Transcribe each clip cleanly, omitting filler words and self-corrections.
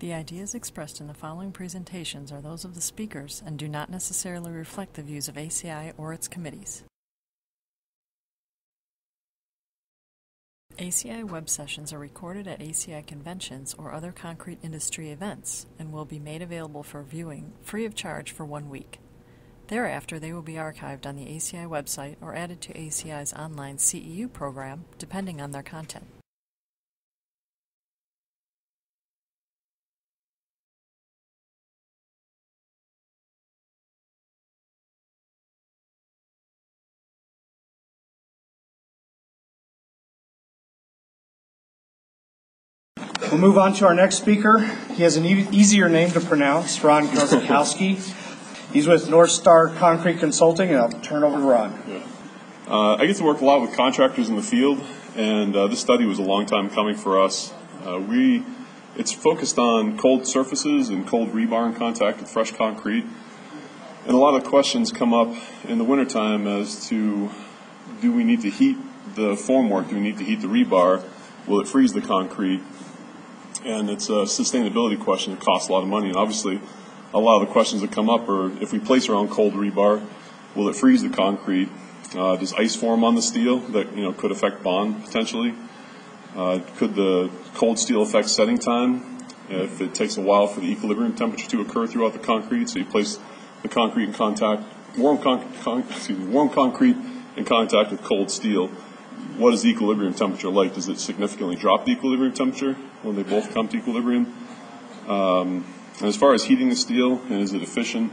The ideas expressed in the following presentations are those of the speakers and do not necessarily reflect the views of ACI or its committees. ACI web sessions are recorded at ACI conventions or other concrete industry events and will be made available for viewing free of charge for 1 week. Thereafter, they will be archived on the ACI website or added to ACI's online CEU program, depending on their content. We'll move on to our next speaker. He has an easier name to pronounce, Ron Kozikowski. He's with North Star Concrete Consulting, and I'll turn over to Ron. Yeah. I get to work a lot with contractors in the field, and this study was a long time coming for us. It's focused on cold surfaces and cold rebar in contact with fresh concrete. And a lot of questions come up in the wintertime as to, do we need to heat the formwork? Do we need to heat the rebar? Will it freeze the concrete? And it's a sustainability question that costs a lot of money. And obviously, a lot of the questions that come up are, if we place our own cold rebar, will it freeze the concrete? Does ice form on the steel that could affect bond potentially? Could the cold steel affect setting time if it takes a while for the equilibrium temperature to occur throughout the concrete? So you place the concrete in contact, warm concrete in contact with cold steel. What is the equilibrium temperature like? Does it significantly drop the equilibrium temperature when they both come to equilibrium? And as far as heating the steel, and is it efficient?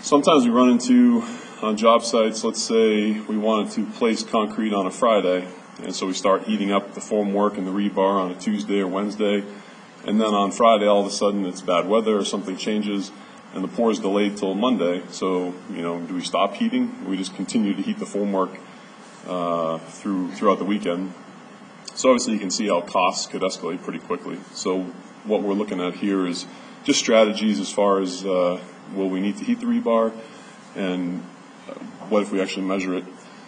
Sometimes we run into, on job sites, let's say we wanted to place concrete on a Friday, and so we start heating up the formwork and the rebar on a Tuesday or Wednesday, and then on Friday all of a sudden it's bad weather or something changes, and the pour is delayed till Monday. So, do we stop heating? Or we just continue to heat the formwork throughout the weekend. So obviously you can see how costs could escalate pretty quickly. So what we're looking at here is just strategies as far as will we need to heat the rebar and what if we actually measure it.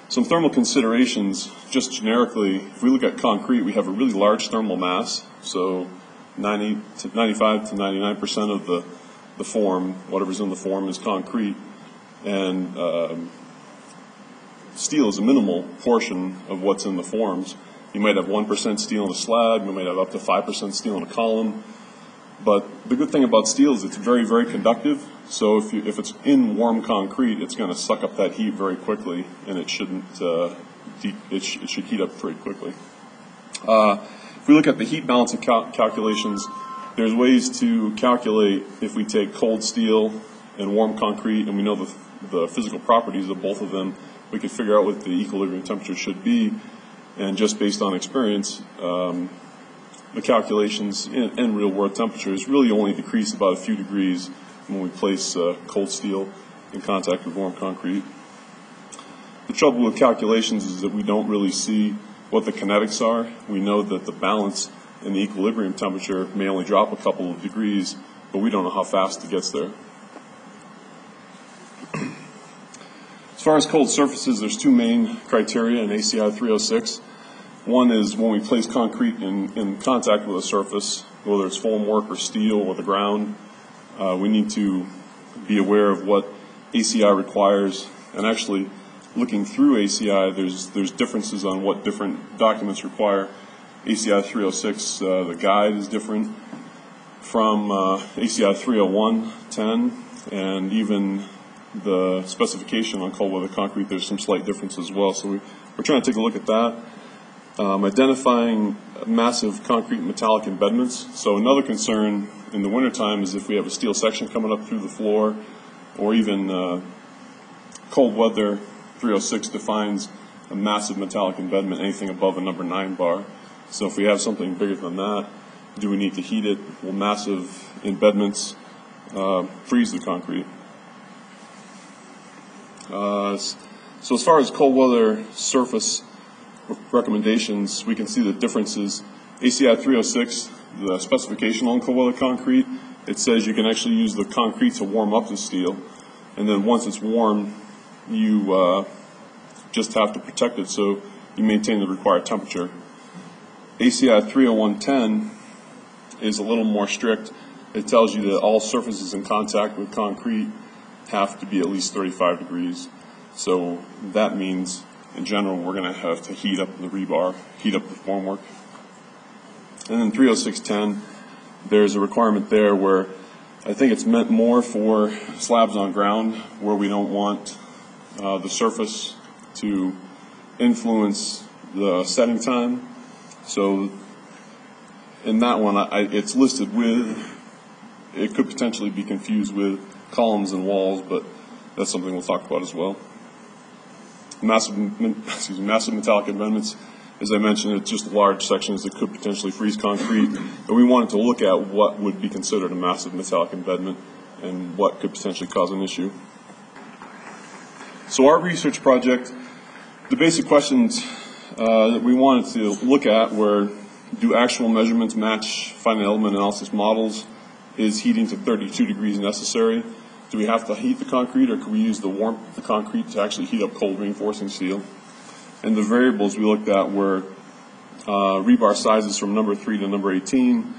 Some thermal considerations, just generically, if we look at concrete, we have a really large thermal mass. So 95 to 99% of the form, whatever's in the form, is concrete. And steel is a minimal portion of what's in the forms. You might have 1% steel in a slab, you might have up to 5% steel in a column. But the good thing about steel is it's very, very conductive. So if it's in warm concrete, it's going to suck up that heat very quickly, and it shouldn't. It should heat up pretty quickly. If we look at the heat balancing calculations, there's ways to calculate if we take cold steel and warm concrete, and we know the physical properties of both of them. We could figure out what the equilibrium temperature should be, and just based on experience, the calculations in real-world temperatures really only decrease about a few degrees when we place cold steel in contact with warm concrete. The trouble with calculations is that we don't really see what the kinetics are. We know that the balance in the equilibrium temperature may only drop a couple of degrees, but we don't know how fast it gets there. As far as cold surfaces, there's two main criteria in ACI 306. One is when we place concrete in contact with a surface, whether it's formwork or steel or the ground, we need to be aware of what ACI requires. And actually, looking through ACI, there's differences on what different documents require. ACI 306, the guide is different from ACI 301-10, and even the specification on cold weather concrete, there's some slight difference as well. So we're trying to take a look at that. Identifying massive concrete metallic embedments. So another concern in the wintertime is if we have a steel section coming up through the floor, or even cold weather, 306 defines a massive metallic embedment, anything above a number 9 bar. So if we have something bigger than that, do we need to heat it? Will massive embedments freeze the concrete? So as far as cold weather surface recommendations, we can see the differences. ACI 306, the specification on cold weather concrete, it says you can actually use the concrete to warm up the steel, and then once it's warm, you just have to protect it so you maintain the required temperature. ACI 301-10 is a little more strict. It tells you that all surfaces in contact with concrete have to be at least 35 degrees. So that means, in general, we're going to have to heat up the rebar, heat up the formwork. And then 306-10, there's a requirement there where I think it's meant more for slabs on ground, where we don't want the surface to influence the setting time. So in that one, it's listed with, it could potentially be confused with columns and walls, but that's something we'll talk about as well. Massive metallic amendments, as I mentioned, it's just large sections that could potentially freeze concrete, and we wanted to look at what would be considered a massive metallic embedment and what could potentially cause an issue. So our research project, the basic questions that we wanted to look at were, do actual measurements match finite element analysis models? Is heating to 32 degrees necessary? Do we have to heat the concrete, or could we use the warmth of the concrete to actually heat up cold reinforcing steel? And the variables we looked at were rebar sizes from number 3 to number 18.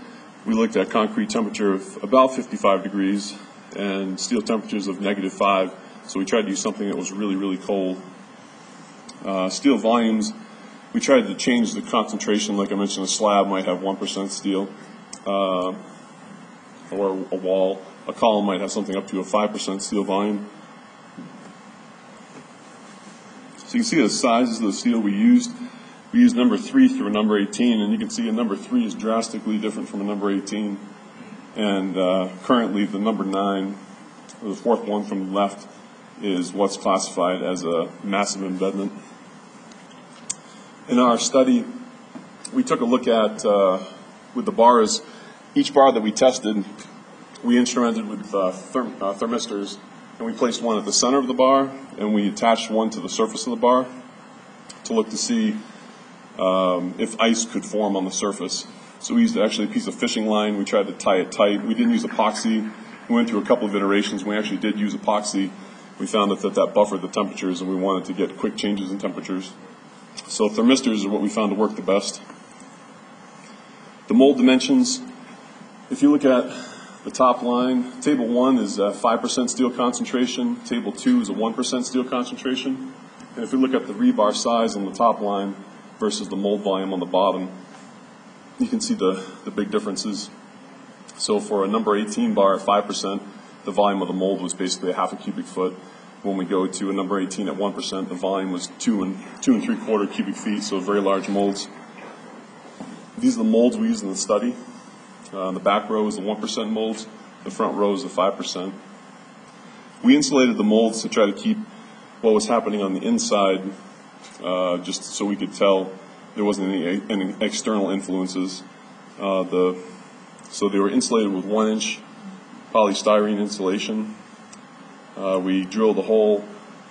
We looked at concrete temperature of about 55 degrees and steel temperatures of -5. So we tried to do something that was really, really cold. Steel volumes, we tried to change the concentration. Like I mentioned, a slab might have 1% steel, or a wall. A column might have something up to a 5% steel volume. So you can see the sizes of the steel we used. We used number 3 through number 18, and you can see a number 3 is drastically different from a number 18. And currently the number 9, the fourth one from the left, is what's classified as a massive embedment. In our study, we took a look at, with the bars, each bar that we tested, we instrumented with thermistors, and we placed one at the center of the bar, and we attached one to the surface of the bar to look to see if ice could form on the surface. So we used actually a piece of fishing line. We tried to tie it tight. We didn't use epoxy. We went through a couple of iterations. We actually did use epoxy. We found that that buffered the temperatures, and we wanted to get quick changes in temperatures. So thermistors are what we found to work the best. The mold dimensions, if you look at the top line, table 1 is a 5% steel concentration, table 2 is a 1% steel concentration, and if we look at the rebar size on the top line versus the mold volume on the bottom, you can see the big differences. So for a number 18 bar at 5%, the volume of the mold was basically a half a cubic foot. When we go to a number 18 at 1%, the volume was 2 and 3/4 cubic feet, so very large molds. These are the molds we used in the study. The back row is the 1% molds, the front row is the 5%. We insulated the molds to try to keep what was happening on the inside, just so we could tell there wasn't any external influences. So they were insulated with 1-inch polystyrene insulation. We drilled a hole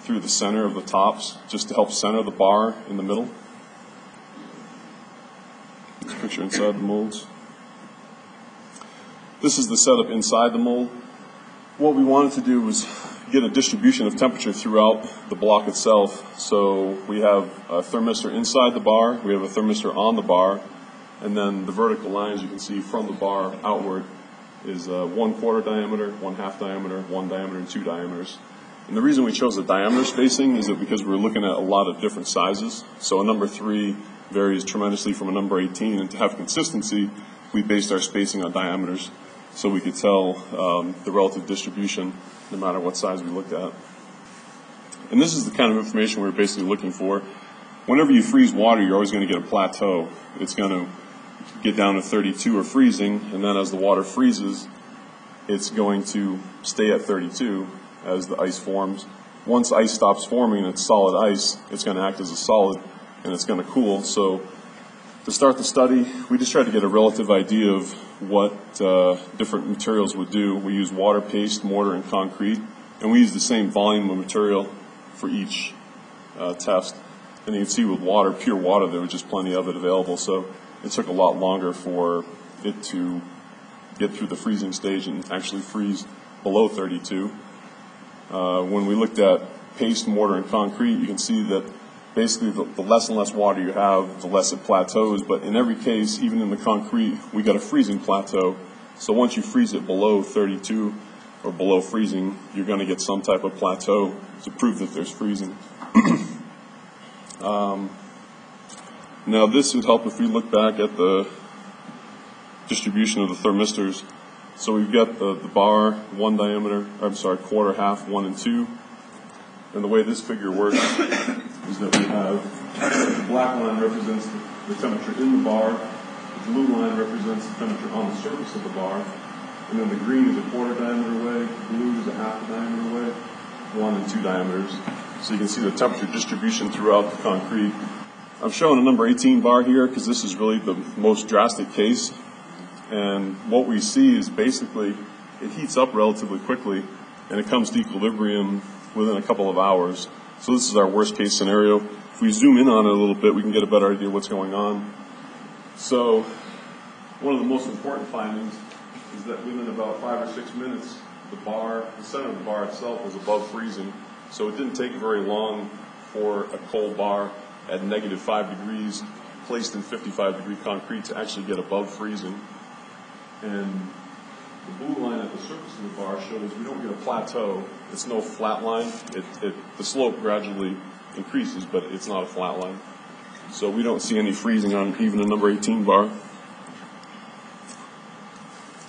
through the center of the tops just to help center the bar in the middle. There's a picture inside the molds. This is the setup inside the mold. What we wanted to do was get a distribution of temperature throughout the block itself. So we have a thermistor inside the bar, we have a thermistor on the bar, and then the vertical lines you can see from the bar outward is 1/4 diameter, 1/2 diameter, 1 diameter, and 2 diameters. And the reason we chose the diameter spacing is that because we're looking at a lot of different sizes. So a number 3 varies tremendously from a number 18, and to have consistency, we based our spacing on diameters, so we could tell the relative distribution no matter what size we looked at. And this is the kind of information we were basically looking for. Whenever you freeze water, you're always going to get a plateau. It's going to get down to 32 or freezing, and then as the water freezes, it's going to stay at 32 as the ice forms. Once ice stops forming and it's solid ice, it's going to act as a solid, and it's going to cool. So to start the study, we just tried to get a relative idea of what different materials would do. We used water, paste, mortar, and concrete, and we used the same volume of material for each test. And you can see with water, pure water, there was just plenty of it available, so it took a lot longer for it to get through the freezing stage and actually freeze below 32. When we looked at paste, mortar, and concrete, you can see that basically the less and less water you have, the less it plateaus. But in every case, even in the concrete, we got a freezing plateau. So once you freeze it below 32 or below freezing, you're going to get some type of plateau to prove that there's freezing. Now this would help if we look back at the distribution of the thermistors. So we've got the bar, one diameter, I'm sorry, quarter, half, one, and two. And the way this figure works is that we have the black line represents the temperature in the bar, the blue line represents the temperature on the surface of the bar, and then the green is a quarter diameter away, blue is a half diameter away, one and two diameters. So you can see the temperature distribution throughout the concrete. I'm showing a number 18 bar here because this is really the most drastic case. And what we see is basically it heats up relatively quickly and it comes to equilibrium within a couple of hours. So this is our worst case scenario. If we zoom in on it a little bit, we can get a better idea of what's going on. So one of the most important findings is that within about 5 or 6 minutes, the bar, the center of the bar itself was above freezing. So it didn't take very long for a cold bar at negative 5 degrees placed in 55-degree concrete to actually get above freezing. And the blue line at the surface of the bar shows we don't get a plateau. It's no flat line. The slope gradually increases, but it's not a flat line. So we don't see any freezing on even a number 18 bar.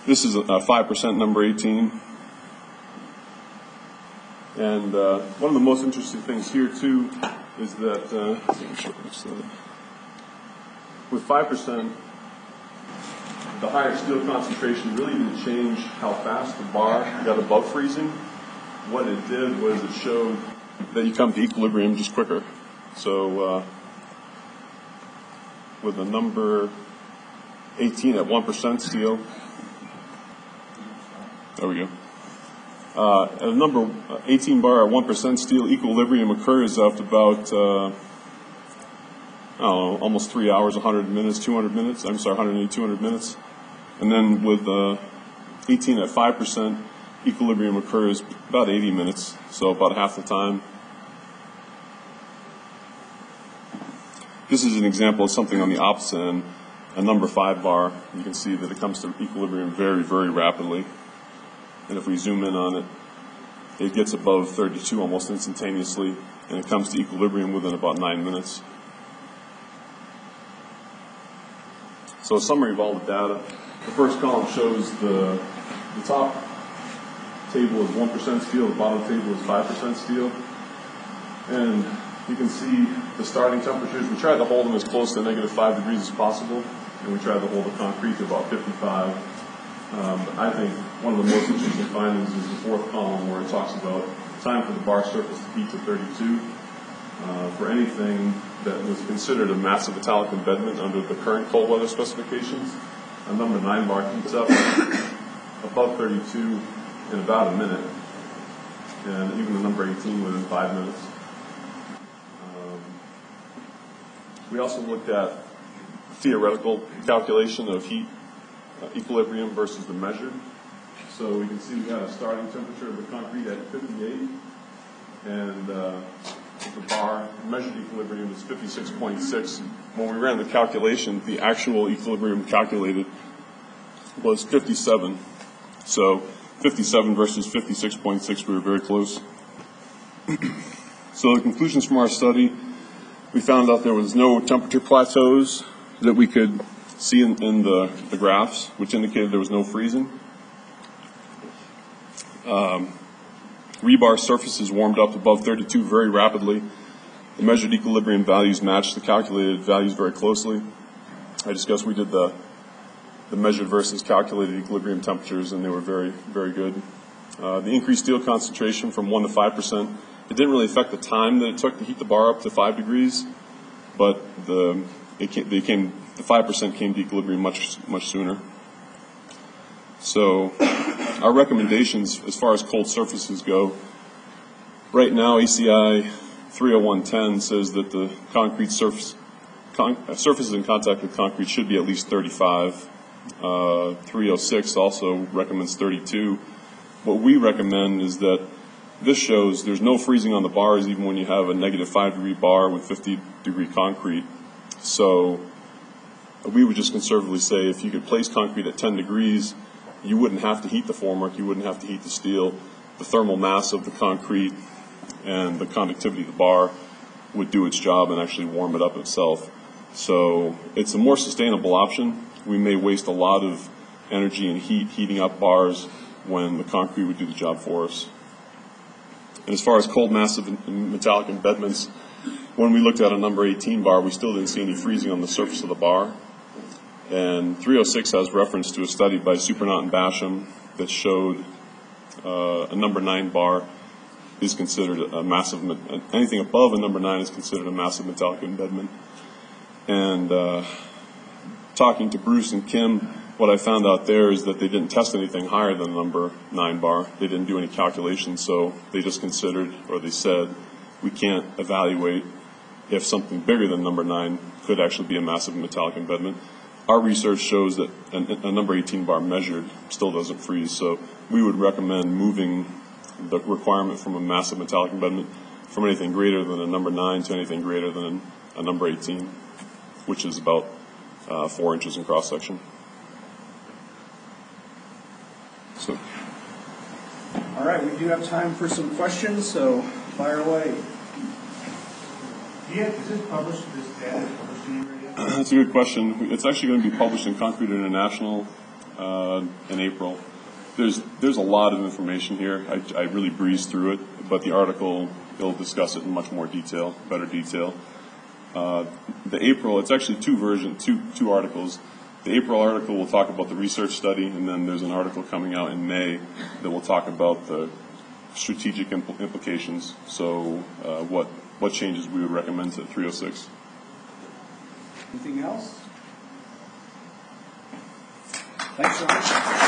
This is a 5% number 18. And one of the most interesting things here, too, is that with 5%, the higher steel concentration really didn't change how fast the bar got above freezing. What it did was it showed that you come to equilibrium just quicker. So with a number 18 at 1% steel, there we go. At a number 18 bar at 1% steel, equilibrium occurs after about I don't know, almost 3 hours, 100 minutes, 200 minutes. I'm sorry, 180, 200 minutes. And then with 18 at 5%, equilibrium occurs about 80 minutes, so about half the time. This is an example of something on the opposite end, a number 5 bar. You can see that it comes to equilibrium very, very rapidly. And if we zoom in on it, it gets above 32 almost instantaneously, and it comes to equilibrium within about 9 minutes. So a summary of all the data. The first column shows the top table is 1% steel, the bottom table is 5% steel. And you can see the starting temperatures. We tried to hold them as close to negative 5 degrees as possible, and we tried to hold the concrete to about 55. But I think one of the most interesting findings is the fourth column where it talks about time for the bar surface to heat to 32. For anything that was considered a massive metallic embedment under the current cold weather specifications, a number 9 bar heats up above 32 in about a minute, and even the number 18 within 5 minutes. We also looked at theoretical calculation of heat equilibrium versus the measured. So we can see we had a starting temperature of the concrete at 58, and the bar measured equilibrium is 56.6. When we ran the calculation, the actual equilibrium calculated was 57. So 57 versus 56.6, we were very close. So the conclusions from our study, we found out there was no temperature plateaus that we could see in the graphs, which indicated there was no freezing. Rebar surfaces warmed up above 32 very rapidly. The measured equilibrium values matched the calculated values very closely. I discussed we did the measured versus calculated equilibrium temperatures, and they were very, very good. The increased steel concentration from 1 to 5%, it didn't really affect the time that it took to heat the bar up to 5 degrees, but the 5% came to equilibrium much sooner. So our recommendations as far as cold surfaces go, right now ACI 301-10 says that the concrete surfaces in contact with concrete should be at least 35. 306 also recommends 32. What we recommend is that This shows there's no freezing on the bars even when you have a -5 degree bar with 50 degree concrete. So we would just conservatively say if you could place concrete at 10 degrees, you wouldn't have to heat the formwork, you wouldn't have to heat the steel. The thermal mass of the concrete and the conductivity of the bar would do its job and actually warm it up itself. So it's a more sustainable option. We may waste a lot of energy and heat heating up bars when the concrete would do the job for us. And as far as cold massive metallic embedments, when we looked at a number 18 bar, we still didn't see any freezing on the surface of the bar. And 306 has reference to a study by Supernaut and Basham that showed a number 9 bar is considered a massive, anything above a number 9 is considered a massive metallic embedment. And talking to Bruce and Kim, what I found out there is that they didn't test anything higher than number 9 bar. They didn't do any calculations, so they just considered, or they said, we can't evaluate if something bigger than number 9 could actually be a massive metallic embedment. Our research shows that a number 18 bar measured still doesn't freeze, so we would recommend moving the requirement from a massive metallic embedment from anything greater than a number 9 to anything greater than a number 18, which is about 4 inches in cross-section. So. All right, we do have time for some questions, so fire away. Yeah, is this published, this data is published anywhere yet? That's a good question. It's actually going to be published in Concrete International in April. There's a lot of information here. I really breezed through it, but the article will discuss it in much more detail, better detail. The April, it's actually two articles. The April article will talk about the research study, and then there's an article coming out in May that will talk about the strategic implications, so what changes we would recommend to 306. Anything else? Thanks so much.